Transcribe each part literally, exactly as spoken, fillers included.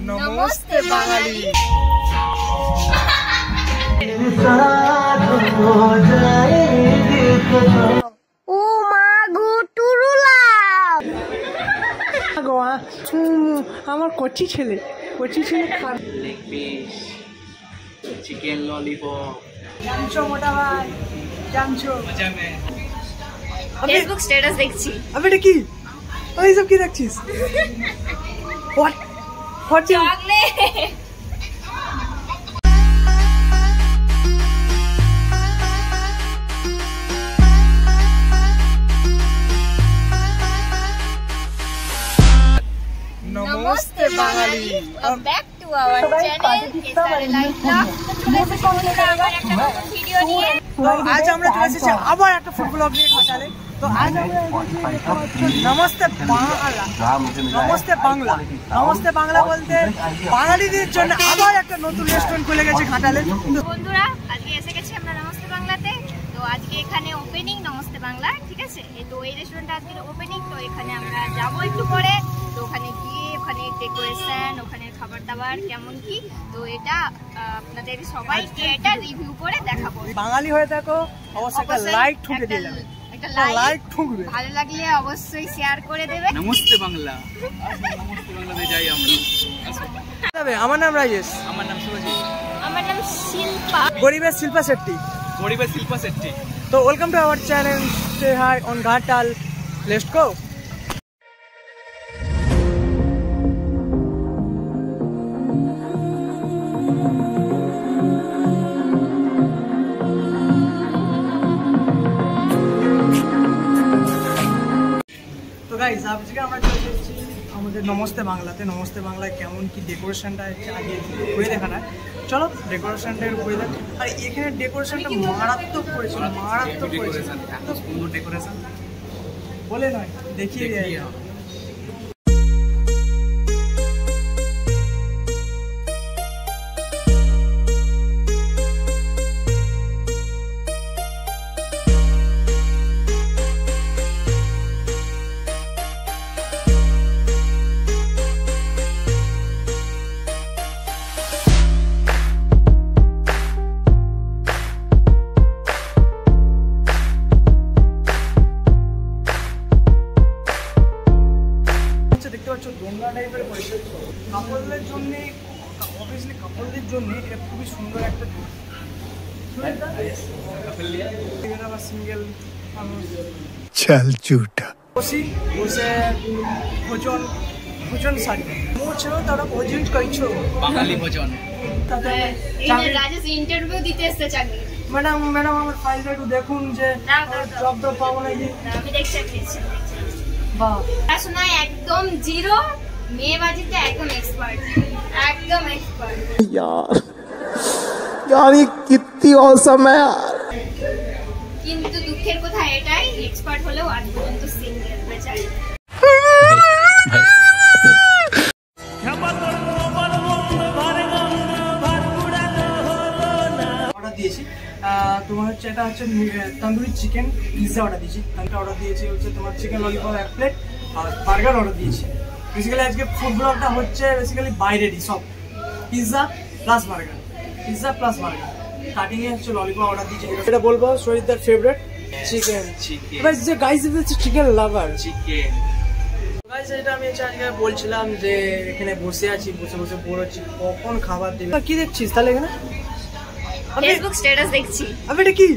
नमस्ते बांगाली। আমার কচি ছেলে কচি ছেলে খান লেগ পিস চিকেন ললিপপ জানছো মোটা ভাই জানছো মজা মে ফেসবুক স্ট্যাটাস দেখছি। আবে এটা কি ওই সব কি দেখছিস? What what chocolate Namaste Bangla. Welcome back to our channel S R A Life Vlogs. So आज আমরা চলে এসেছি আবার একটা ফুড ব্লগ নিয়ে ঘাটালে। তো আজ আমরা নমস্তে বাংলা নমস্তে বাংলা নমস্তে বাংলা বলতে বাঙালিদের জন্য আবার একটা নতুন রেস্টুরেন্ট খুলে গেছে ঘাটালে। বন্ধুরা আজকে এসে গেছি আমরা নমস্তে বাংলাতে। তো আজকে এখানে ওপেনিং নমস্তে বাংলা, ঠিক আছে? তো এই রেস্টুরেন্টটা আজকে ওপেনিং, তো এখানে আমরা যাবো একটু পরে। তো ওখানে গিয়ে ওখানে ডেকোরেশন ওখানে খাবার দাবার কেমন কি, তো এটা আপনাদের সবাইকে এটা রিভিউ করে দেখাবো। বাঙালি হয়ে থাকো অবশ্যই একটা লাইক ঠুকে দিলে একটা লাইক ঠুকবে, ভালো লাগলে অবশ্যই শেয়ার করে দেবে। নমস্তে বাংলা নমস্তে বাংলাতে যাই আমরা। তবে আমার নাম রাজেশ। আমার নাম সুভাজিৎ। আমার নাম শিল্পা। গরিবের শিল্পা শেট্টি। গরিবের শিল্পা শেট্টি। তো welcome to our channel stay high on Ghatal. Let's go. Guys আজকে আমরা চলে এসেছি আমাদের নমস্তে বাংলাতে। নমস্তে বাংলায় কেমন কি ডেকোরেশনটা আগে ঘুরে দেখা না, চলো ডেকোরেশনটা ঘুরে দেখ। আর এখানে ডেকোরেশনটা মারাত্মক করেছিল, মারাত্মক করেছিল, এত সুন্দর ডেকোরেশন বলে নয়, দেখিয়ে দেয়। কাপড়দের জন্য অবভিয়াসলি কাপড়দের জন্য এটা খুবই সুন্দর একটা সিঙ্গেল ভোজন ভোজন শাড়ি ছিল তারা ভোজন করছো বাঙালি ভোজন। ম্যাডাম ম্যাডাম আমার ফাইলটা একটু দেখুন যে জব্দ পাবো নাকি। একদম জিরো মেয়েবাজিতে একদম এক্সপার্ট, একদম এক্সপার্ট यार यार ये कितनी औसम है यार। কিন্তু দুঃখের কথা এটাই এক্সপার্ট হলেও আজ পর্যন্ত সিঙ্গেল বেচারি। অর্ডার দিয়েছি তোমার হচ্ছে এটা হচ্ছে তন্দুরি চিকেন পিৎজা অর্ডার দিয়েছি, তারটা অর্ডার দিয়েছি হচ্ছে তোমার চিকেন ললিপপ এক প্লেট আর বার্গার অর্ডার দিয়েছি। বেসিক্যালি আজকে ফুড ব্লগটা হচ্ছে বেসিক্যালি বাইরেরই সব pizza plus burger, pizza plus burger. স্টার্টিংয়ে হচ্ছে ললিপপ অর্ডার দিয়েছি, এটা বলবো শরীরদার ফেভারিট চিকেন চিকেন বাট যে guys is chicken lover chicken guys. এটা আমি আজকে বলছিলাম যে এখানে বসে আছি, বসে বসে বোর হচ্ছি, কখন খাবার দেবে। কি দেখছিস তাহলে এখানে? ফেসবুক স্ট্যাটাস দেখছি। আবে এটা কি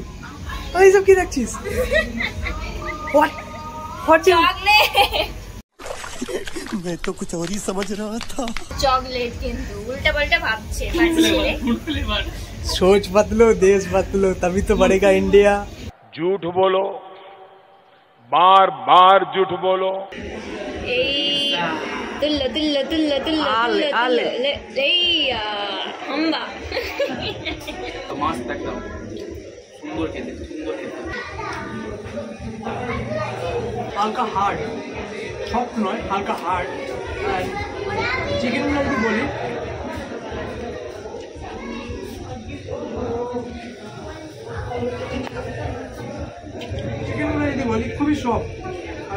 ওই সব কি দেখছিস? হোয়াট হোয়াট চকলেট मैं तो कुछ और ही समझ रहा था। चॉकलेट किंतु उल्टा पलटा भापछे भापछे सोच बदलो देश बदलो तभी तो बढ़ेगा इंडिया। झूठ बोलो बार बार झूठ बोलो ए दिल दिल दिल दिल आले आले ए हम्बा मस्त एकदम सुंदर खेते सुंदर खेते हल्का हार्ड সব নয় হালকা হার্ড। আর চিকেনগুলো একটু বলি চিকেনগুলো যদি বলি খুবই সফট, আর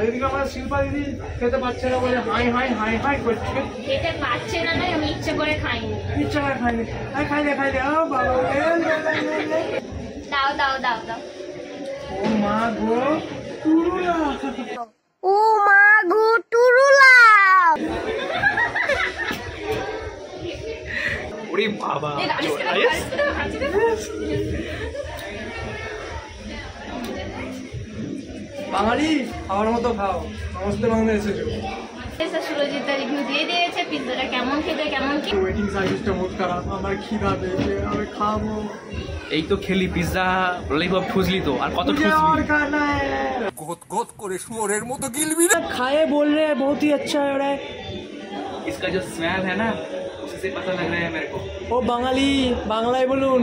বাঙালি খাওয়ার মতো খাও। নমস্তে বাংলা এসেছো। সুরজিৎদা রিভিউ দিয়ে দিয়েছে পিৎজাটা কেমন খেতে কেমন কি। ওয়েটিং সার্ভিসটা মোট খারাপ, আমার খিদা পেয়েছে, আমি খাবো। এই তো খেলি পিৎজা ললিপপ, ঠুসলি তো আর কত ঠুসলি। গোত গোত করে শুয়োরের মতো গিলবি না। খায়ে বল রে বহুত ही अच्छा है रे। इसका जो स्मेल है ना उससे पता लग रहा है मेरे को। ओ বাঙালি বাংলায় বলুন।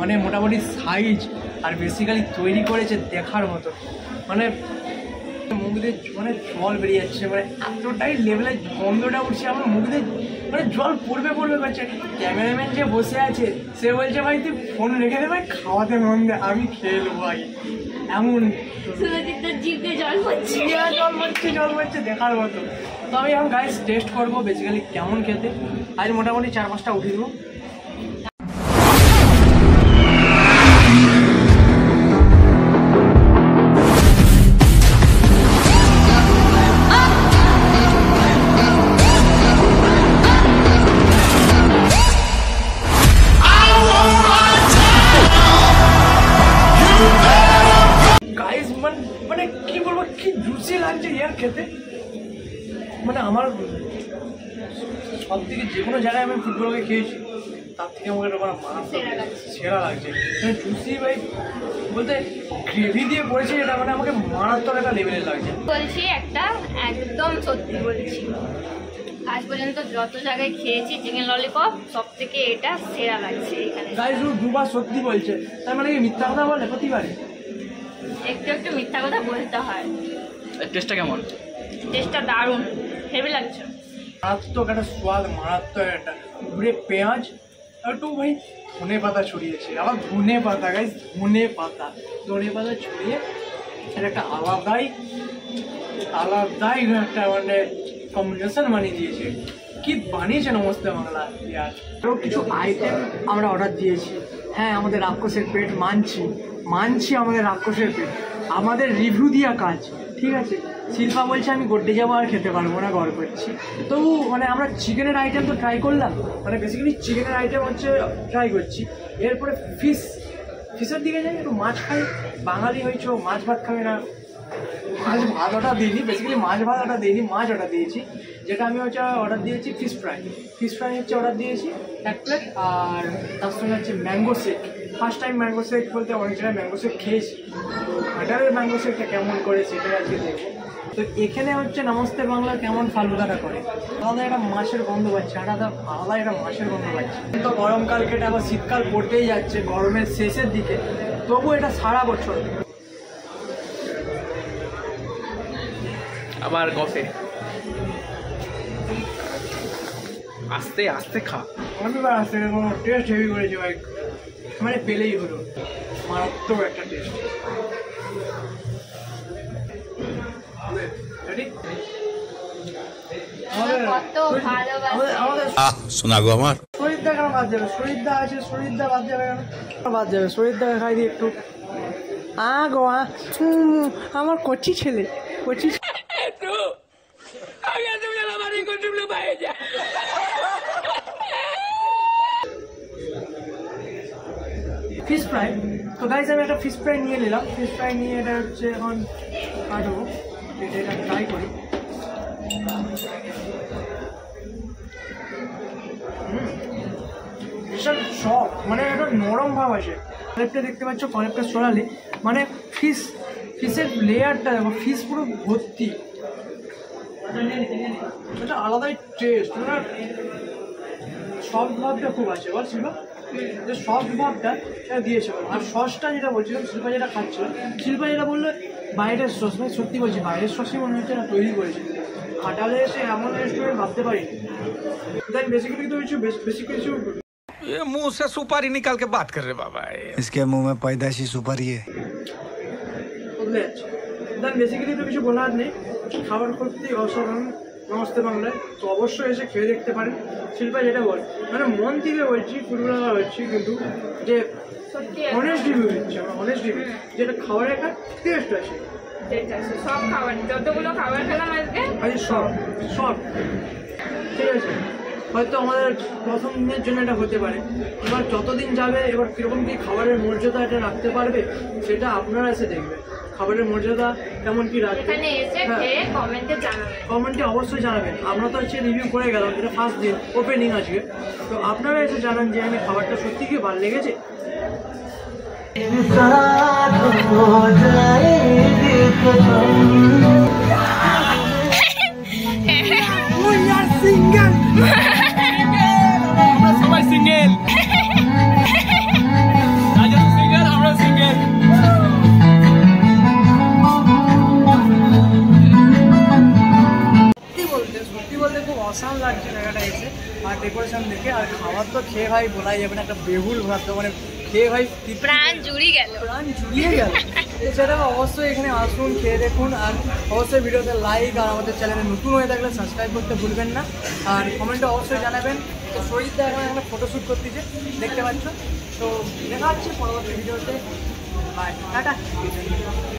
মানে মোটামুটি সাইজ আর বেসিক্যালি তৈরি করেছে দেখার মতো, মানে মুখ দিয়ে মানে জল বেরিয়ে যাচ্ছে, মানে এতটাই লেভেলের গন্ধটা উঠছে আমার মুখ দিয়ে, মানে জল পড়বে পড়বে করছে। ক্যামেরাম্যান যে বসে আছে সে বলছে ভাই তুই ফোন রেখে দে ভাই, খাওয়াতে মন দে, আমি খেয়ে নেবো ভাই। এমন জল পড়ছে দেখার মতো। তো আমি এখন গাইস টেস্ট করবো বেসিক্যালি কেমন খেতে। আজ মোটামুটি চার পাঁচটা উঠে দেবো। মানে আমার সব থেকে যে কোনো জায়গায় আমি ফুটবলকে খেয়েছি তার থেকে আমাকে সেরা লাগছে। জুসি ভাই বলতে গ্রেভি দিয়ে পড়েছে এটা মানে আমাকে মারাত্মক একটা লেভেলের লাগছে। বলছি একটা একদম সত্যি বলছি, আজ পর্যন্ত যত জায়গায় খেয়েছি চিকেন ললিপপ সব থেকে এটা সেরা লাগছে। দুবার সত্যি বলছে, তার মানে মিথ্যা কথা বলে প্রতিবারে একটু একটু মিথ্যা কথা বলতে হয়। টেস্টটা কেমন? টেস্টটা দারুণ, হেভি লাগছে, মারাত্মক একটা স্বাদ, মারাত্মক একটা ঘুরে পেঁয়াজ একটু ভাই ধনে পাতা ছড়িয়েছে। আবার ধনে পাতা গাইস, ধনে পাতা ধনে পাতা ছড়িয়ে সেটা একটা আলাদাই আলাদাই একটা মানে কম্বিনেশন বানিয়ে দিয়েছে। কি বানিয়েছে নমস্তে বাংলা। আরও কিছু আইটেম আমরা অর্ডার দিয়েছি। হ্যাঁ আমাদের রাক্ষসের পেট মানছি, মানছি আমাদের রাক্ষসের পেট, আমাদের রিভিউ দিয়া কাজ, ঠিক আছে। শিল্পা বলছে আমি গড্ডে যাবো আর খেতে পারবো না, গড় করছি। তবু মানে আমরা চিকেনের আইটেম তো ট্রাই করলাম, মানে বেসিক্যালি চিকেনের আইটেম হচ্ছে ট্রাই করছি। এরপরে ফিশ, ফিশের দিকে যাই, একটু মাছ খাই, বাঙালি হয়েছ মাছ ভাত খাবে না। মাছ ভাত অর্ডার দিইনি, বেসিক্যালি মাছ ভাত অর্ডার দিইনি, মাছ অর্ডার দিয়েছি। যেটা আমি হচ্ছে অর্ডার দিয়েছি ফিশ ফ্রাই, ফিশ ফ্রাই হচ্ছে অর্ডার দিয়েছি এক প্লেট। আর তার সঙ্গে হচ্ছে mango shake, first time mango shake বলতে অনেক জায়গায় ম্যাঙ্গো শেক খেয়েছি, ঘাটালের ম্যাঙ্গো শেকটা কেমন করে সেটাই আজকে দেখবো। তো এখানে হচ্ছে নমস্তে বাংলা কেমন ফালুদাটা করে, আলাদা একটা মাছের গন্ধ পাচ্ছে, আলাদা আলাদা একটা মাছের গন্ধ পাচ্ছে। তো গরমকাল কেটে আবার শীতকাল পড়তেই যাচ্ছে, গরমের শেষের দিকে, তবু এটা সারা বছর। আবার গফে আস্তে আস্তে খা, অনেকবার আস্তে, টেস্ট হেভি করেছে ভাই, মানে পেলেই হলো, মারাত্মক একটা টেস্ট। শরীরদা কেন বাদ যাবে, শরীরদা আছে, শরীরদা বাদ যাবে কেন, বাদ যাবে শরীরদা খাই দিয়ে একটু আ গো আ আমার কচি ছেলে কচি ফিশ ফ্রাই। তো গাইজ আমি একটা ফিশ ফ্রাই নিয়ে নিলাম, ফিশ ফ্রাই নিয়ে এটা হচ্ছে এখন কাটবো, এটা ট্রাই করি। বিশাল সফট, মানে একটা নরম ভাব আছে। কলেপটা দেখতে পাচ্ছ, কলেপটা সরালে মানে ফিশ ফিশের লেয়ারটা দেখো, ফিশ পুরো ভর্তি, এটা আলাদাই টেস্ট, ওনার সফট ভাবটা খুব আছে। বল শিল্পা, যে সফট ভাবটা এটা দিয়েছে। আর সসটা যেটা বলছিলাম শিল্পা, যেটা খাচ্ছিল শিল্পা যেটা বললো বাইরের সস, মানে সত্যি বলছি বাইরের সসই মনে হচ্ছে না তৈরি করেছে। ঘাটালে এসে এমন রেস্টুরেন্ট ভাবতে পারি। দেখ বেসিক্যালি তো কিছু বেশি কিছু मुंह से सुपारी निकाल के बात कर रहे बाबा, इसके मुंह में पैदाशी सुपारी है। बेसिकली तो किसी बोला नहीं, खबर करते असाधारण नमस्ते বাংলায় তো অবশ্যই এসে খেয়ে দেখতে পারেন। শিল্পা যেটা বল, মানে মন থেকে বলছি, পুরোটা বলছি, কিন্তু যে অনেস্ট রিভিউ দিচ্ছে, আমার অনেস্ট রিভিউ যেটা খাবারের একটা টেস্ট আছে। সব খাবার, যতগুলো খাবার খেলাম আজকে, আজকে সব সব ঠিক আছে। হয়তো আমাদের প্রথম দিনের জন্য এটা হতে পারে, এবার যতদিন যাবে এবার কীরকম কী খাবারের মর্যাদা এটা রাখতে পারবে সেটা আপনারা এসে দেখবেন। খাবারের মর্যাদা কেমন কী রাখবে কমেন্টে অবশ্যই জানাবেন। আমরা তো হচ্ছে রিভিউ করে গেলাম, এটা ফার্স্ট দিন ওপেনিং আজকে, তো আপনারা এসে জানান যে আমি খাবারটা সত্যি কি ভালো লেগেছে। অসাম লাগছে জায়গাটা এসে, আর ডেকোরেশন দেখে, আর খাবার তো খেয়ে ভাই বলাই যাবে না, একটা বেহুল ভাত, মানে খেয়ে ভাই প্রাণ জুড়িয়ে গেল, প্রাণ জুড়িয়ে গেল। এছাড়া অবশ্যই এখানে আসুন, খেয়ে দেখুন, আর অবশ্যই ভিডিওতে লাইক, আর আমাদের চ্যানেলে নতুন হয়ে থাকলে সাবস্ক্রাইব করতে ভুলবেন না, আর কমেন্টে অবশ্যই জানাবেন। তো শরীরটা এখন এখানে ফটোশ্যুট করতেছে, দেখতে পাচ্ছ। তো দেখা হচ্ছে পরবর্তী ভিডিওতে, বাই, টাটা।